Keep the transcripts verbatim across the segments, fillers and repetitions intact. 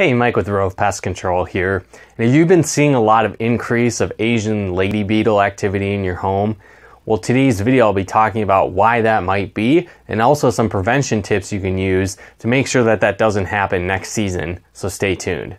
Hey, Mike with Rove Pest Control here. And if you've been seeing a lot of increase of Asian lady beetle activity in your home, well, today's video I'll be talking about why that might be and also some prevention tips you can use to make sure that that doesn't happen next season, so stay tuned.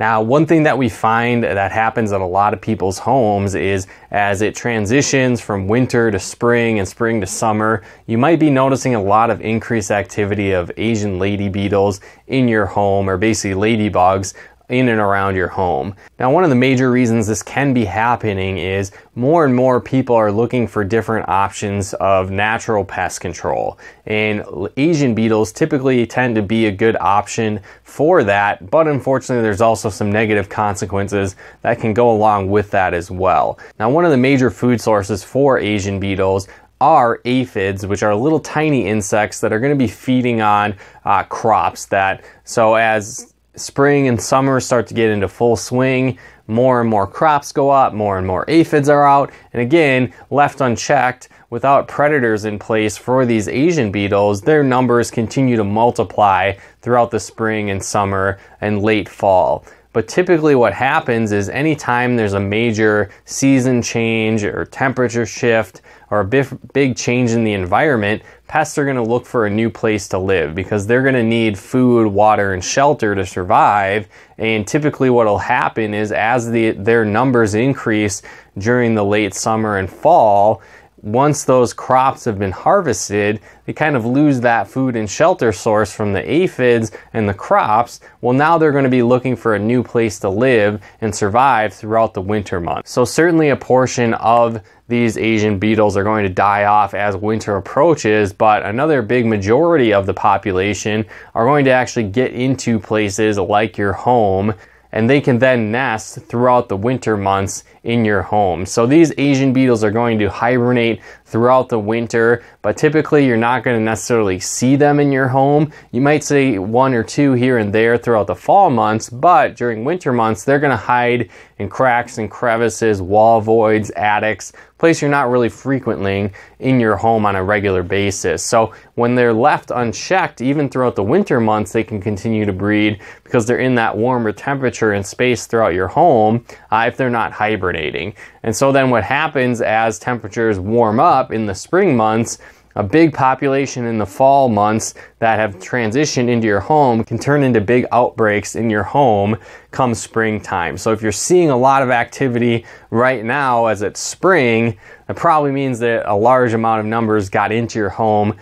Now, one thing that we find that happens in a lot of people's homes is as it transitions from winter to spring and spring to summer, you might be noticing a lot of increased activity of Asian lady beetles in your home, or basically ladybugs in and around your home. Now, one of the major reasons this can be happening is more and more people are looking for different options of natural pest control. And Asian beetles typically tend to be a good option for that, but unfortunately there's also some negative consequences that can go along with that as well. Now, one of the major food sources for Asian beetles are aphids, which are little tiny insects that are going to be feeding on uh, crops. That so as spring and summer start to get into full swing, more and more crops go up, more and more aphids are out, and again, left unchecked, without predators in place for these Asian beetles, their numbers continue to multiply throughout the spring and summer and late fall. But typically what happens is anytime there's a major season change or temperature shift or a big, big change in the environment, pests are going to look for a new place to live because they're going to need food, water, and shelter to survive. And typically what will happen is as the, their numbers increase during the late summer and fall, once those crops have been harvested, they kind of lose that food and shelter source from the aphids and the crops. Well, now they're going to be looking for a new place to live and survive throughout the winter months. So certainly a portion of these Asian beetles are going to die off as winter approaches, but another big majority of the population are going to actually get into places like your home, and they can then nest throughout the winter months in your home. So these Asian beetles are going to hibernate throughout the winter, but typically you're not going to necessarily see them in your home. You might see one or two here and there throughout the fall months, but during winter months, they're going to hide in cracks and crevices, wall voids, attics, place you're not really frequenting in your home on a regular basis. So when they're left unchecked, even throughout the winter months, they can continue to breed because they're in that warmer temperature and space throughout your home uh, if they're not hibernating. And so then what happens as temperatures warm up in the spring months, a big population in the fall months that have transitioned into your home can turn into big outbreaks in your home come springtime. So if you're seeing a lot of activity right now as it's spring, it probably means that a large amount of numbers got into your home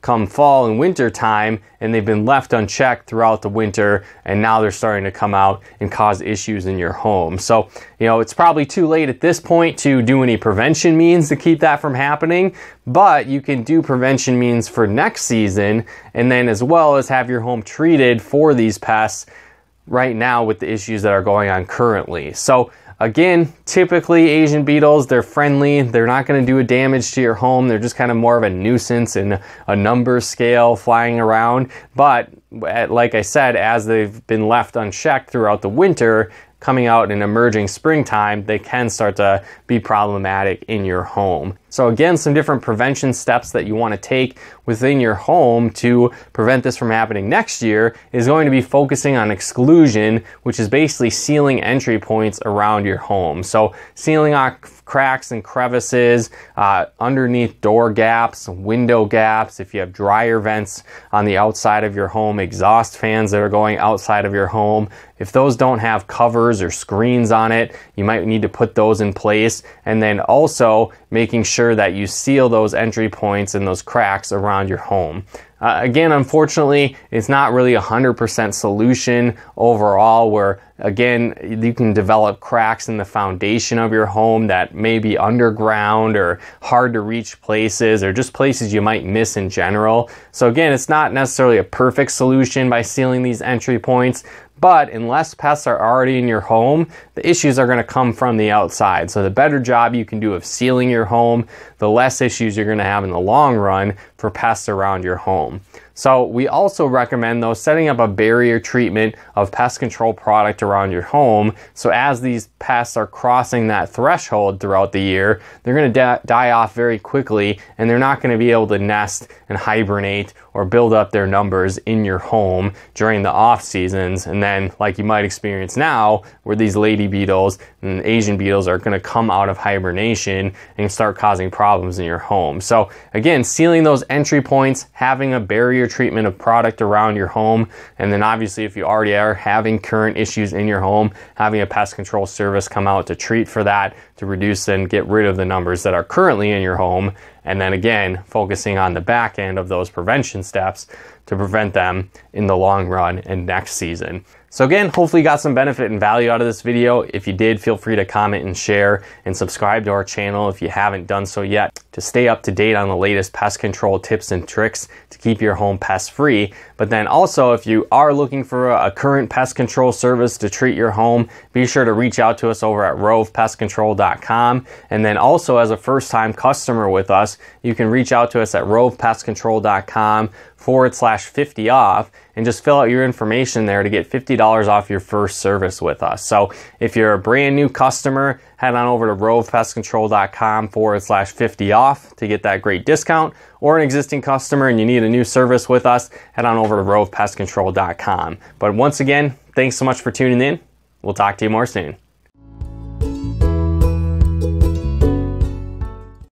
come fall and winter time, and they've been left unchecked throughout the winter, and now they're starting to come out and cause issues in your home. So, you know, it's probably too late at this point to do any prevention means to keep that from happening, but you can do prevention means for next season, and then as well as have your home treated for these pests right now with the issues that are going on currently. So again, typically Asian beetles, they're friendly, they're not going to do a damage to your home, they're just kind of more of a nuisance in a number scale flying around, but like I said, as they've been left unchecked throughout the winter, coming out in emerging springtime, they can start to be problematic in your home. So again, some different prevention steps that you want to take within your home to prevent this from happening next year is going to be focusing on exclusion, which is basically sealing entry points around your home. So sealing off cracks and crevices, uh, underneath door gaps, window gaps, if you have dryer vents on the outside of your home, exhaust fans that are going outside of your home, if those don't have covers or screens on it, you might need to put those in place. And then also making sure that you seal those entry points and those cracks around your home. Uh, again, unfortunately, it's not really a one hundred percent solution overall where, again, you can develop cracks in the foundation of your home that may be underground or hard to reach places or just places you might miss in general. So again, it's not necessarily a perfect solution by sealing these entry points, but unless pests are already in your home, the issues are going to come from the outside. So the better job you can do of sealing your home, the less issues you're going to have in the long run for pests around your home. So we also recommend, though, setting up a barrier treatment of pest control product around your home. So as these pests are crossing that threshold throughout the year, they're going to die off very quickly, and they're not going to be able to nest and hibernate or build up their numbers in your home during the off seasons. And then, like you might experience now, where these lady beetles and Asian beetles are going to come out of hibernation and start causing problems in your home. So again, sealing those entry points, having a barrier treatment of product around your home, and then obviously if you already are having current issues in your home, having a pest control service come out to treat for that, to reduce and get rid of the numbers that are currently in your home. And then again, focusing on the back end of those prevention steps to prevent them in the long run and next season. So again, hopefully you got some benefit and value out of this video. If you did, feel free to comment and share, and subscribe to our channel if you haven't done so yet to stay up to date on the latest pest control tips and tricks to keep your home pest free. But then also, if you are looking for a current pest control service to treat your home, be sure to reach out to us over at rove pest control dot com. And then also, as a first time customer with us, you can reach out to us at rove pest control dot com forward slash 50 off and just fill out your information there to get fifty dollars off your first service with us. So if you're a brand new customer, head on over to rove pest control dot com forward slash 50 off to get that great discount, or an existing customer and you need a new service with us, head on over to rove pest control dot com. But once again, thanks so much for tuning in. We'll talk to you more soon.